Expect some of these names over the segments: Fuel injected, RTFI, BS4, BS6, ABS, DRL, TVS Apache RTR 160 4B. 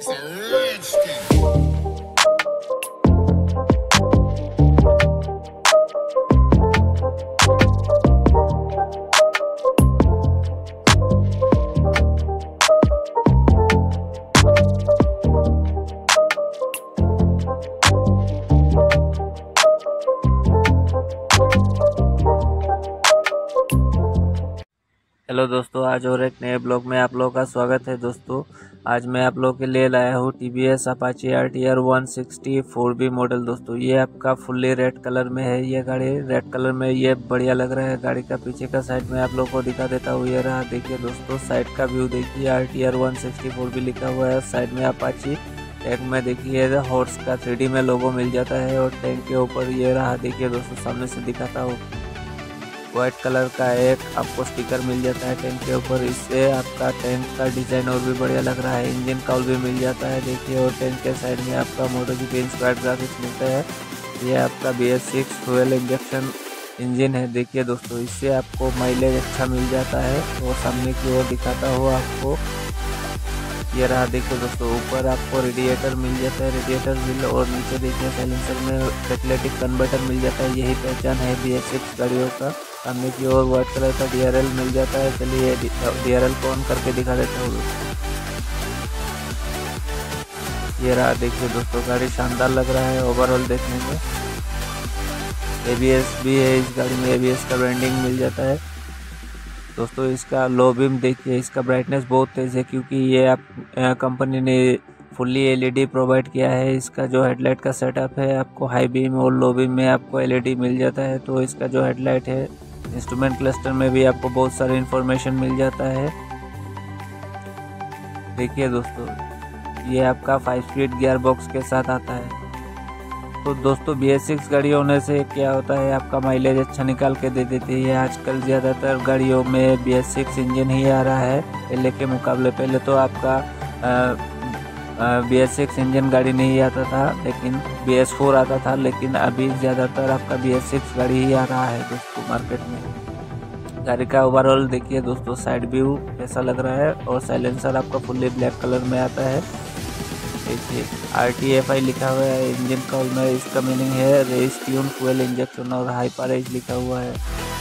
It's a red stick. Hello दोस्तों, आज और एक नए ब्लॉग में आप लोगों का स्वागत है। दोस्तों आज मैं आप लोगों के लिए लाया हूँ TVS Apache RTR 160 4B model. दोस्तों ये आपका फुल्ली रेड कलर में है, ये गाड़ी रेड कलर में ये बढ़िया लग रहा है। गाड़ी का पीछे का साइड में आप लोगों को दिखा देता हूँ, ये रहा। देखिए दोस्तों साइड का व्यू देखिए, RTR 160 4B लिखा हुआ है। साइड में अपाची टैंक में देखिए हॉर्स का 3D में लोगो मिल जाता है और टैंक के ऊपर ये रहा। देखिए दोस्तों सामने से दिखाता हूँ, वाइट कलर का एक आपको स्टिकर मिल जाता है टैंक के ऊपर, इससे आपका टैंक का डिज़ाइन और भी बढ़िया लग रहा है। इंजन काउल भी मिल जाता है देखिए, और टैंक के साइड में आपका मोटर की 3 स्क्वायर ग्राफिक्स मिलता है। ये आपका BS6 फ्यूल इंजेक्शन इंजन है देखिए दोस्तों, इससे आपको माइलेज अच्छा मिल जाता है। और सामने की ओर दिखाता हुआ आपको, ये रहा देखिए दोस्तों, ऊपर आपको रेडिएटर मिल जाता है, रेडिएटर व्हील, और नीचे देखिए साइलेंसर में कैटलिटिक कन्वर्टर मिल जाता है। यही पहचान है BS6 गाड़ियों का। सामने की ओर वाइट कलर का DRL मिल जाता है। चलिए DRL को ऑन करके दिखा देता हूँ। ये रहा देखिए दोस्तों, गाड़ी शानदार लग रहा है ओवरऑल देखने में। ABS भी है इस गाड़ी में, ABS का ब्रांडिंग मिल जाता है। दोस्तों इसका लो बीम देखिए, इसका ब्राइटनेस बहुत तेज़ है क्योंकि ये आप कंपनी ने फुल्ली LED प्रोवाइड किया है। इसका जो हेडलाइट का सेटअप है, आपको हाई बीम और लो बीम में आपको LED मिल जाता है। तो इसका जो हेडलाइट है, इंस्ट्रूमेंट क्लस्टर में भी आपको बहुत सारी इन्फॉर्मेशन मिल जाता है। देखिए दोस्तों ये आपका 5 स्पीड गियर बॉक्स के साथ आता है। तो दोस्तों BS6 गाड़ी होने से क्या होता है, आपका माइलेज अच्छा निकाल के दे देती है। आजकल ज़्यादातर गाड़ियों में BS6 इंजन ही आ रहा है पहले के मुकाबले। पहले तो आपका BS6 इंजन गाड़ी नहीं आता था, लेकिन BS4 आता था, लेकिन अभी ज़्यादातर आपका BS6 गाड़ी ही आ रहा है दोस्तों मार्केट में। गाड़ी का ओवरऑल देखिए दोस्तों साइड व्यू कैसा लग रहा है, और साइलेंसर आपका फुल्ली ब्लैक कलर में आता है। देखिए RTFI लिखा हुआ है इंजन काउल में, इसका मीनिंग है रेस ट्यून फ्यूल इंजेक्शन, और हाइपर एज लिखा हुआ है।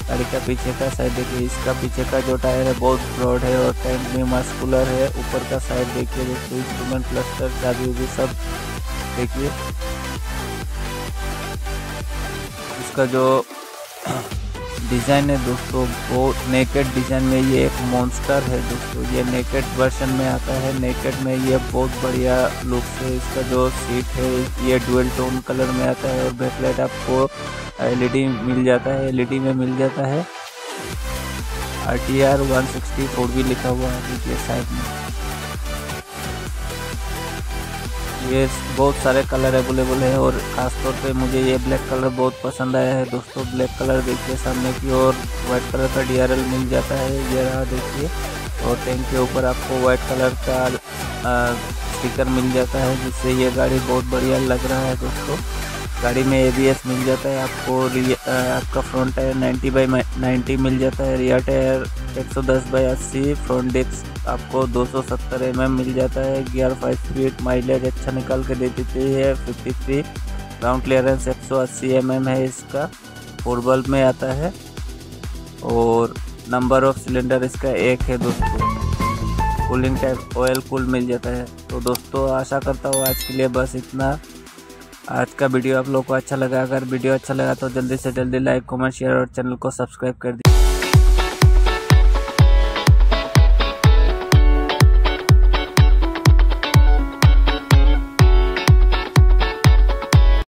गाड़ी का पीछे का साइड देखिए, इसका पीछे का जो टायर है बहुत ब्रॉड है और टैंक में मस्कुलर है। ऊपर का साइड देखिए दोस्तों, इंस्ट्रूमेंट क्लस्टर चाबी सब देखिए, इसका जो डिज़ाइन है दोस्तों बहुत नेकेड डिज़ाइन में, ये एक मॉन्स्टर है दोस्तों। ये नेकेड वर्जन में आता है, नेकेड में ये बहुत बढ़िया लुक है। इसका जो सीट है ये डुअल टोन कलर में आता है, और बैकलाइट आपको LED मिल जाता है, LED में मिल जाता है। RTR 160 भी लिखा हुआ है देखिए साइड में। ये बहुत सारे कलर अवेलेबल है, और ख़ासतौर पे मुझे ये ब्लैक कलर बहुत पसंद आया है दोस्तों। ब्लैक कलर देखिए, सामने की ओर वाइट कलर का DRL मिल जाता है, ये रहा देखिए, और टैंक के ऊपर आपको वाइट कलर का स्टिकर मिल जाता है, जिससे ये गाड़ी बहुत बढ़िया लग रहा है दोस्तों। गाड़ी में ABS मिल जाता है आपको, आपका फ्रंट टायर 90/90 मिल जाता है, रियर टायर 110/80, फ्रंट डिस्क आपको 270 mm मिल जाता है। गियर 5 स्पीड माइलेज अच्छा निकाल के दे देती है, 53 ग्राउंड क्लियरेंस 180 mm है इसका, 4 बल्ब में आता है, और नंबर ऑफ सिलेंडर इसका 1 है दोस्तों। कूलिंग टाइप ऑयल कूल मिल जाता है। तो दोस्तों आशा करता हूँ आज के लिए बस इतना। आज का वीडियो आप लोगों को अच्छा लगा, अगर वीडियो अच्छा लगा तो जल्दी से जल्दी लाइक, कमेंट, शेयर और चैनल को सब्सक्राइब कर दीजिए।